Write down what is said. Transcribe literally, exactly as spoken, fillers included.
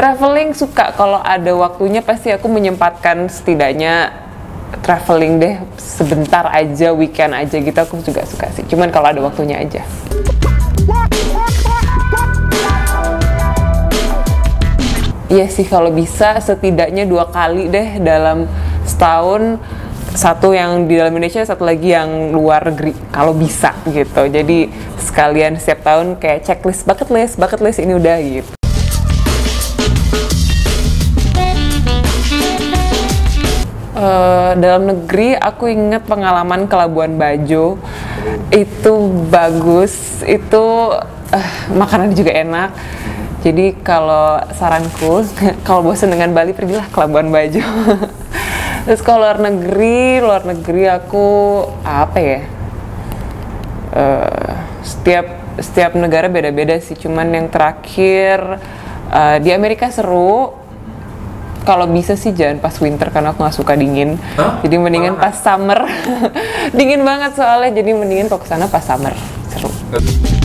Traveling suka, kalau ada waktunya pasti aku menyempatkan setidaknya traveling deh, sebentar aja, weekend aja gitu, aku juga suka sih, cuman kalau ada waktunya aja. Iya sih, kalau bisa setidaknya dua kali deh dalam setahun, satu yang di dalam Indonesia, satu lagi yang luar negeri, kalau bisa gitu. Jadi sekalian setiap tahun kayak checklist, bucket list, bucket list ini udah gitu. Uh, dalam negeri aku inget pengalaman ke Labuan Bajo, itu bagus, itu uh, makanan juga enak. Jadi kalau saranku, kalau bosan dengan Bali pergilah ke Labuan Bajo. Terus kalau luar negeri, luar negeri aku apa ya? Uh, setiap setiap negara beda-beda sih. Cuman yang terakhir uh, di Amerika seru. Kalau bisa sih jangan pas winter, karena aku nggak suka dingin. Hah? Jadi mendingan pas summer. Dingin banget soalnya. Jadi mendingan kok kesana pas summer. Seru.